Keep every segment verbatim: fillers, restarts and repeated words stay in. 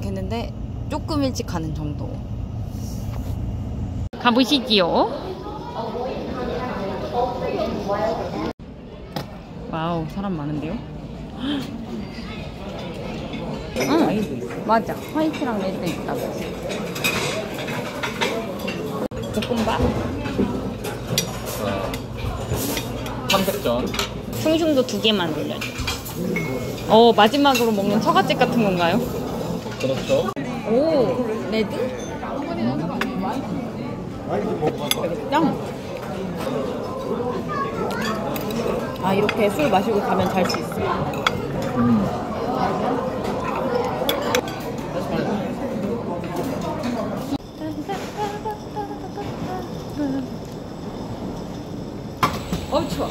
도착했는데 조금 일찍 가는 정도. 가보시지요. 와우, 사람 많은데요? 응, 맞아. 화이트랑 레드 있다고. 볶음밥? 삼백 점. 숭숭도 두 개만 올려줘. 어, 마지막으로 먹는 처갓집 같은 건가요? 그렇죠. 오, 레드? 짱! 아, 이렇게 술 마시고 가면 잘 수 있어요. 음. 어우, 추워.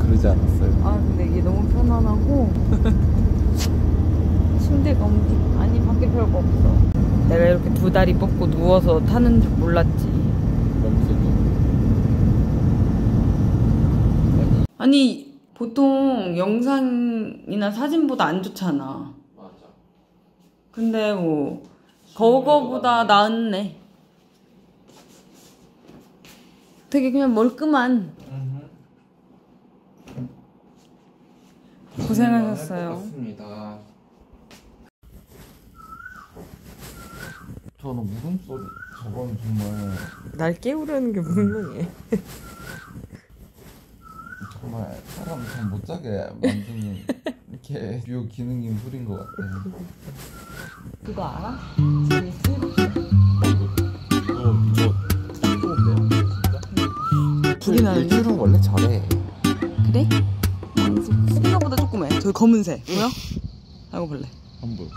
그러지 않았어요. 아, 근데 이게 너무 편안하고 침대가 엄지 아니 밖에 별거 없어. 내가 이렇게 두 다리 뻗고 누워서 타는 줄 몰랐지. 아니 보통 영상이나 사진보다 안 좋잖아. 맞아. 근데 뭐 거거보다 나았네. 되게 그냥 멀끔한. 고생하셨어요. 고맙습니다. 저는 무슨 소리? 저건 정말 날 깨우려는 게 무능해. 정말 사람 참 못 자게 만드는 이렇게 뷰 기능인 소리인 것 같아. 그거 알아? 이거 이거 뜨거운데요? 진짜? 불이 나는 뷰는 원래 저래. 그래? 생각보다 조그매. 저기 검은색. 응. 보여? 알고 볼래? 안 보여.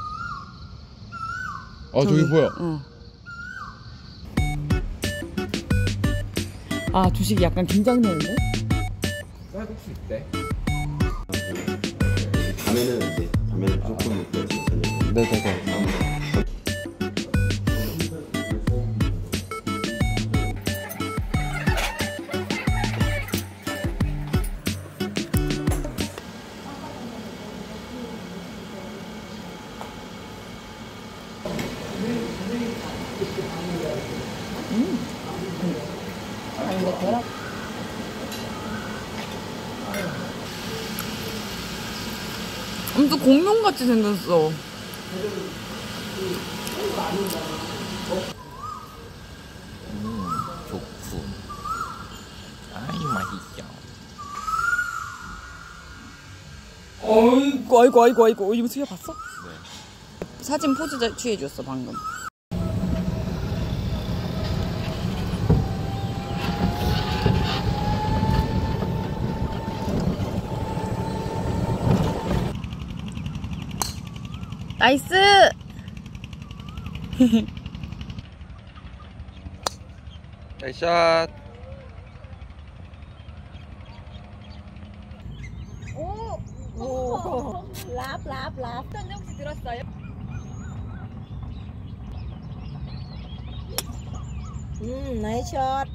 아, 저기, 저기 보여. 어. 아, 주식이 약간 긴장되는데? 쌀국수 있대. 밤에는 이제, 밤에는 조금 있겠지. 네네네. 엄청 공룡같이 생겼어. 음, 좋구. 아이, 맛있어. 아이고, 아이고, 아이고, 아이고. 이거 뒤에 봤어? 네. 사진 포즈 취해줬어, 방금. 나이스! 나이스 샷! 오! 오! 랍, 랍, 랍. 전에 혹시 들었어요? 음, 나이스 샷!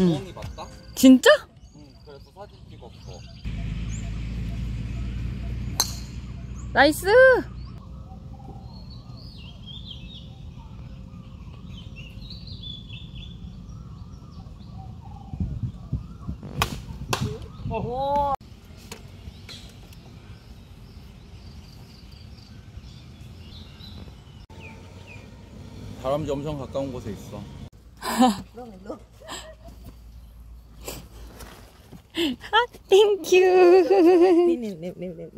구멍이 봤다? 진짜? 응, 그래서 사진 찍었어. 나이스! 오. 바람이 엄청 가까운 곳에 있어. 그럼 일로. 아, 땡큐. 네네네네네.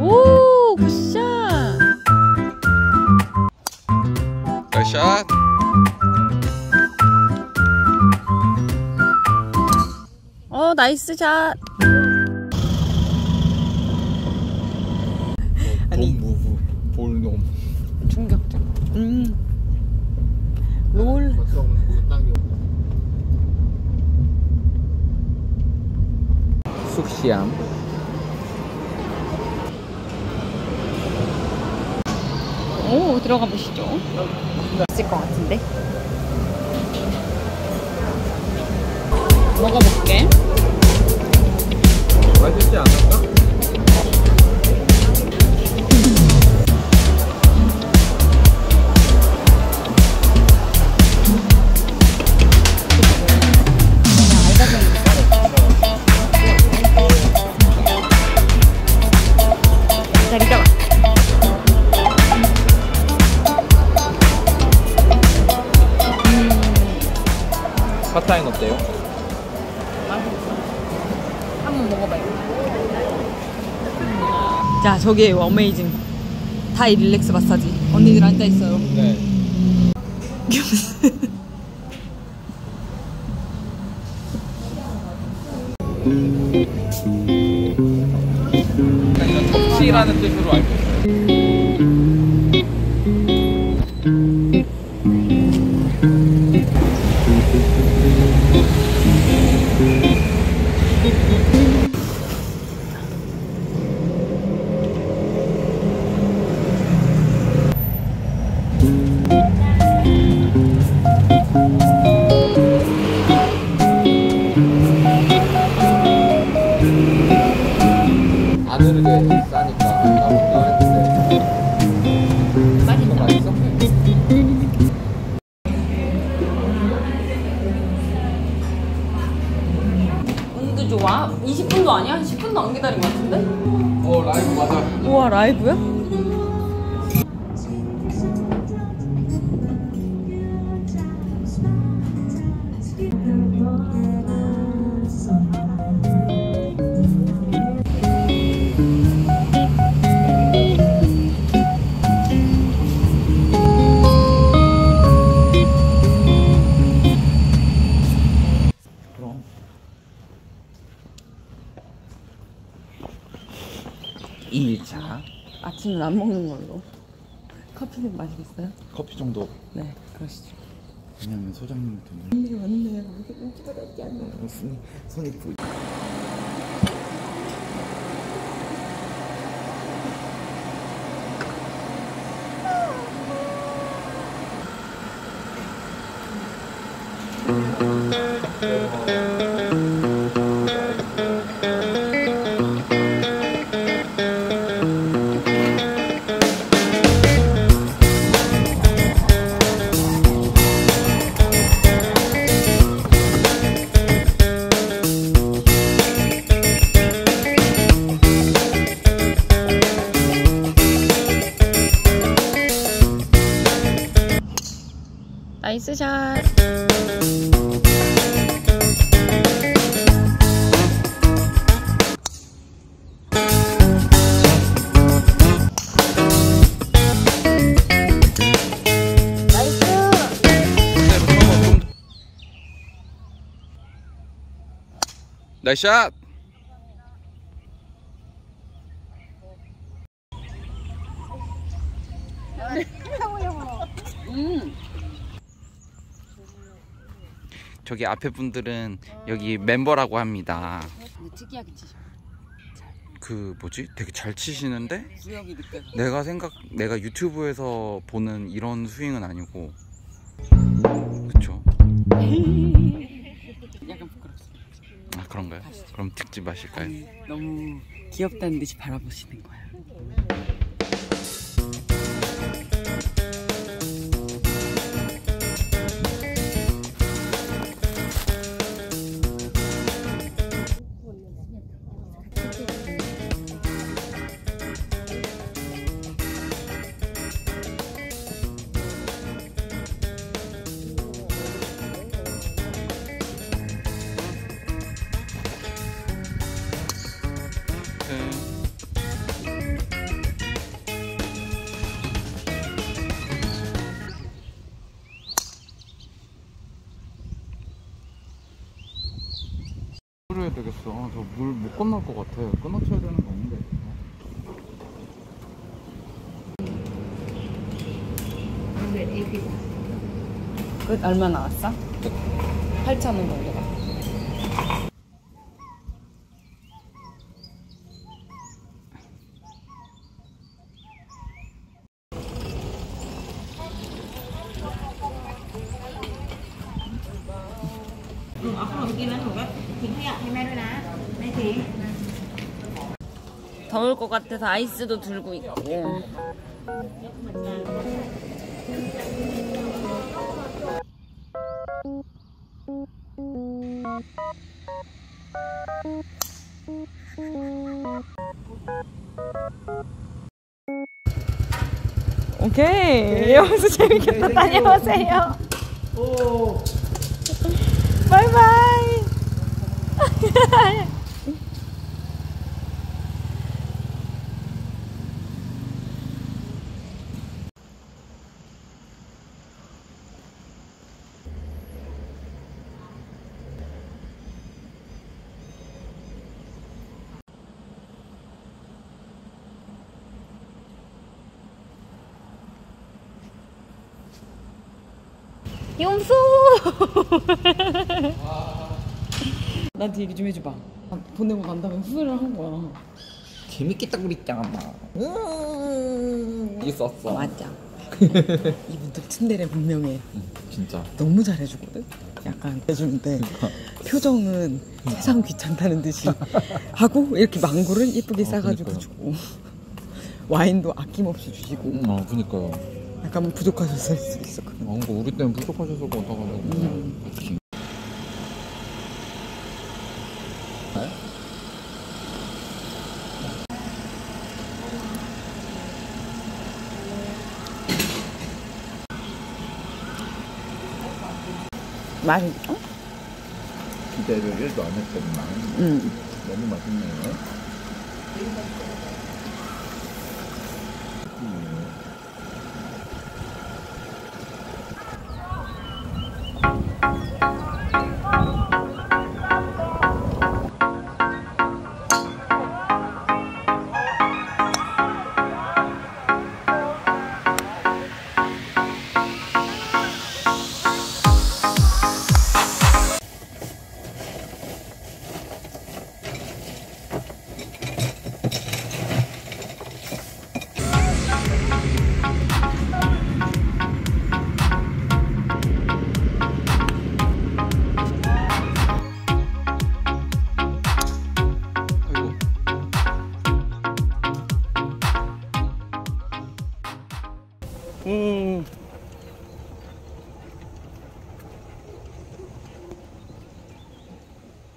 오, 굿샷. 굿샷. 어, 나이스 샷. 아니 무브 볼놈 충격적. 음. 롤. 쑥시암. 오, 들어가 보시죠. 있을 것 같은데. 먹어볼게. 맛있지 않을까? 파타인 어때요? 맛있어. 한번 먹어봐요. 음. 자, 저게 어메이징 타이 릴렉스 마사지. 언니들 앉아있어요. 네. 이건 덕치라는 뜻으로 알고 있어요. 아들은 되게 싸니까 나온다 했는데 많이 먹었어? 운도 좋아? 이십 분도 아니야? 십 분도 안 기다린 것 같은데? 어, 라이브 맞아. 우와, 라이브야? 이 일차 아침은 안 먹는 걸로. 커피는 마시겠어요? 커피 정도? 네, 그러시죠. 왜냐면 소장님한테 일이 왔네. 이렇게 인기가 낫지 않나. 손이 부이. 나이스 샷. 나이스 샷. 음. 저기 앞에 분들은 여기 멤버라고 합니다. 특이하게 치셔. 그 뭐지? 되게 잘 치시는데 내가 생각 내가 유튜브에서 보는 이런 스윙은 아니고, 그쵸? 약간 부끄럽습니다. 아, 그런가요? 가시죠. 그럼 특집 하실까요? 아니, 너무 귀엽다는 듯이 바라보시는 거야. 해야 되겠어. 저 물 못 건널 것 같아. 끊어쳐야 되는 거 없는데. 끝 얼마 나왔어? 팔천 원 정도. 응, 아빠가 여기는 뭐가? 더울 것 같아서 아이스도 들고 있고. 오케이, 여기서 재밌겠다. 다녀오세요. 바이바이. 용수! 나한테 얘기 좀 해줘봐. 보내고 간다면 후회를 한 거야. 재밌겠다 그랬잖아. 음 있었어. 어, 맞아. 이분들 츤데레 분명해. 응, 진짜 너무 잘해주거든? 약간 해주는데 표정은 세상 귀찮다는 듯이 하고, 이렇게 망고를 예쁘게 어, 싸가지고 그니까요. 주고 와인도 아낌없이 주시고. 음, 아 그니까요. 약간 부족하셨을 수 있어. 아, 그거 우리 때문에 부족하셨을 것 같아가지고. 음. 맛있어? 기대를 일도 안 했더니만. 응. 너무 맛있네요. 음. 음.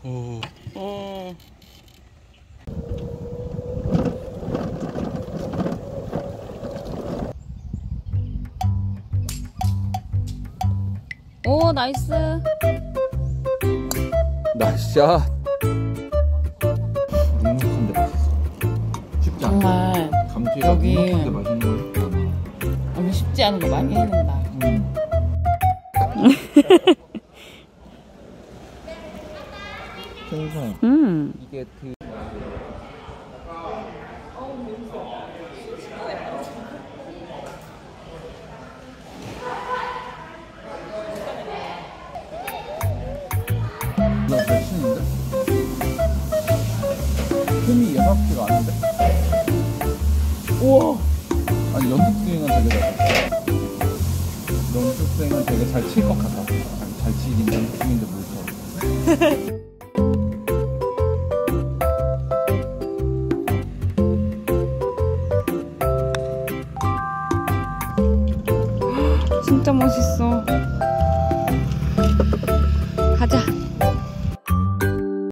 오. 어. 오, 나이스. 나이스야. 눅눅한데 쉽지 않네. 정말 감튀가 눅눅한데 맛있는 거. 너무 쉽지 않은 거 많이 해낸다. 음. 음. 이게 그... 나 잘 치는데? 흠이 얘가 바퀴가 아닌데? 우와! 아니 연습스윙은 되게 잘 쳤어. 연습스윙은 되게 잘 칠 것 같아. 잘 치긴 연습스윙인데 뭘 쳐. 진짜 멋있어.